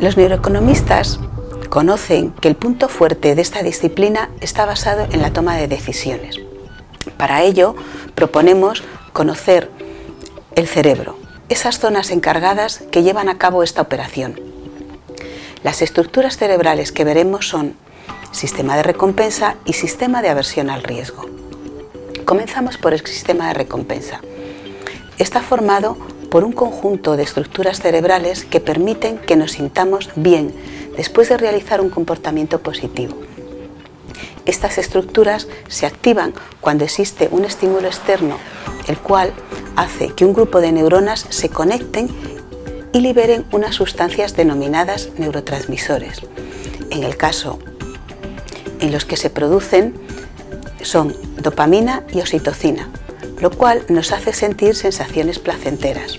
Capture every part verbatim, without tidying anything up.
Los neuroeconomistas conocen que el punto fuerte de esta disciplina está basado en la toma de decisiones. Para ello, proponemos conocer el cerebro, esas zonas encargadas que llevan a cabo esta operación. Las estructuras cerebrales que veremos son sistema de recompensa y sistema de aversión al riesgo. Comenzamos por el sistema de recompensa. Está formado por un conjunto de estructuras cerebrales que permiten que nos sintamos bien después de realizar un comportamiento positivo. Estas estructuras se activan cuando existe un estímulo externo, el cual hace que un grupo de neuronas se conecten y liberen unas sustancias denominadas neurotransmisores. En el caso en los que se producen son dopamina y oxitocina, lo cual nos hace sentir sensaciones placenteras.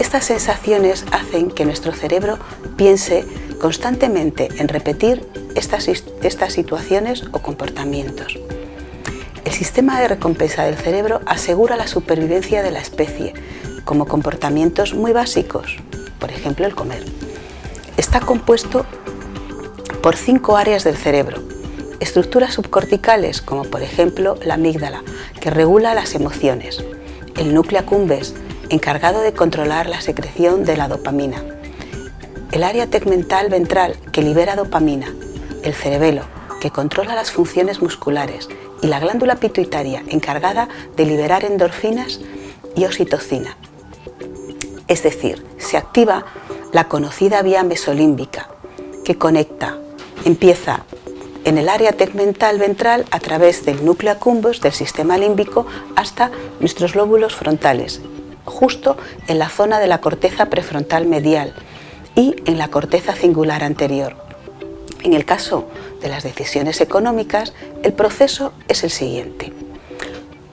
Estas sensaciones hacen que nuestro cerebro piense constantemente en repetir estas, estas situaciones o comportamientos. El sistema de recompensa del cerebro asegura la supervivencia de la especie, como comportamientos muy básicos, por ejemplo el comer. Está compuesto por cinco áreas del cerebro, estructuras subcorticales, como por ejemplo la amígdala, que regula las emociones, el núcleo accumbens, encargado de controlar la secreción de la dopamina, el área tegmental ventral, que libera dopamina, el cerebelo, que controla las funciones musculares, y la glándula pituitaria, encargada de liberar endorfinas y oxitocina. Es decir, se activa la conocida vía mesolímbica, que conecta, empieza en el área tegmental ventral a través del núcleo accumbens del sistema límbico hasta nuestros lóbulos frontales, justo en la zona de la corteza prefrontal medial y en la corteza cingular anterior. En el caso de las decisiones económicas, el proceso es el siguiente.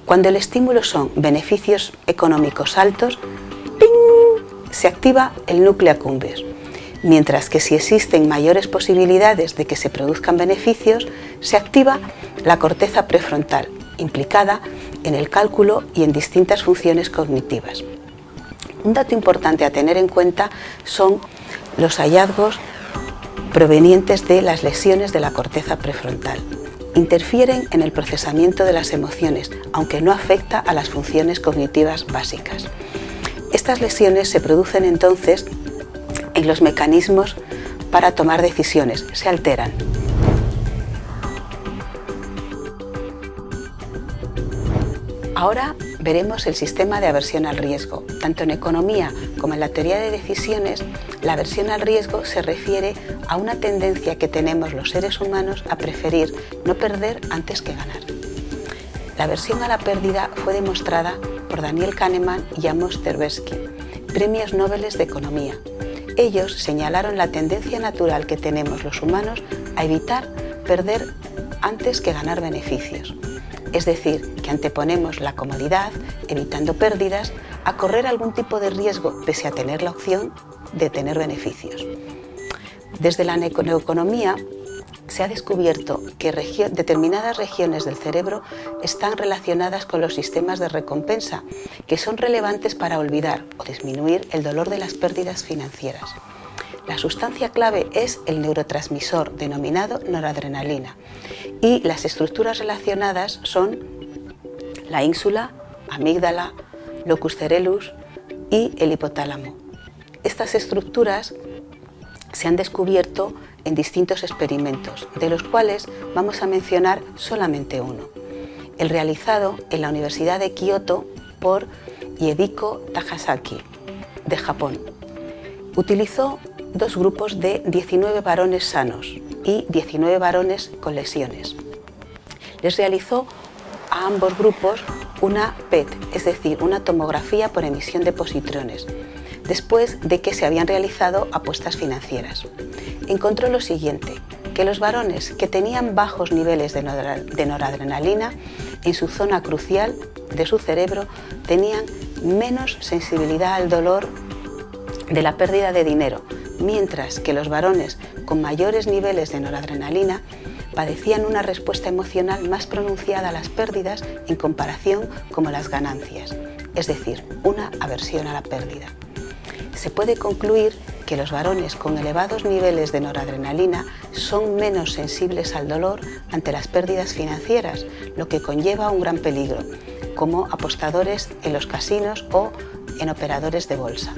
Cuando el estímulo son beneficios económicos altos, ¡ping!, se activa el núcleo accumbens. Mientras que si existen mayores posibilidades de que se produzcan beneficios, se activa la corteza prefrontal, implicada en el cálculo y en distintas funciones cognitivas. Un dato importante a tener en cuenta son los hallazgos provenientes de las lesiones de la corteza prefrontal. Interfieren en el procesamiento de las emociones, aunque no afecta a las funciones cognitivas básicas. Estas lesiones se producen entonces en los mecanismos para tomar decisiones, se alteran. Ahora veremos el sistema de aversión al riesgo. Tanto en economía como en la teoría de decisiones, la aversión al riesgo se refiere a una tendencia que tenemos los seres humanos a preferir no perder antes que ganar. La aversión a la pérdida fue demostrada por Daniel Kahneman y Amos Tversky, premios Nobel de Economía. Ellos señalaron la tendencia natural que tenemos los humanos a evitar perder antes que ganar beneficios. Es decir, que anteponemos la comodidad, evitando pérdidas, a correr algún tipo de riesgo pese a tener la opción de tener beneficios. Desde la neuroeconomía se ha descubierto que regio- determinadas regiones del cerebro están relacionadas con los sistemas de recompensa, que son relevantes para olvidar o disminuir el dolor de las pérdidas financieras. La sustancia clave es el neurotransmisor denominado noradrenalina y las estructuras relacionadas son la ínsula, amígdala, locus cerelus y el hipotálamo. Estas estructuras se han descubierto en distintos experimentos, de los cuales vamos a mencionar solamente uno, el realizado en la Universidad de Kyoto por Hideko Takahashi, de Japón. Utilizó dos grupos de diecinueve varones sanos y diecinueve varones con lesiones. Les realizó a ambos grupos una P E T, es decir, una tomografía por emisión de positrones, después de que se habían realizado apuestas financieras. Encontró lo siguiente, que los varones que tenían bajos niveles de noradrenalina en su zona crucial de su cerebro tenían menos sensibilidad al dolor de la pérdida de dinero, mientras que los varones con mayores niveles de noradrenalina padecían una respuesta emocional más pronunciada a las pérdidas en comparación con las ganancias, es decir, una aversión a la pérdida. Se puede concluir que los varones con elevados niveles de noradrenalina son menos sensibles al dolor ante las pérdidas financieras, lo que conlleva un gran peligro, como apostadores en los casinos o en operadores de bolsa.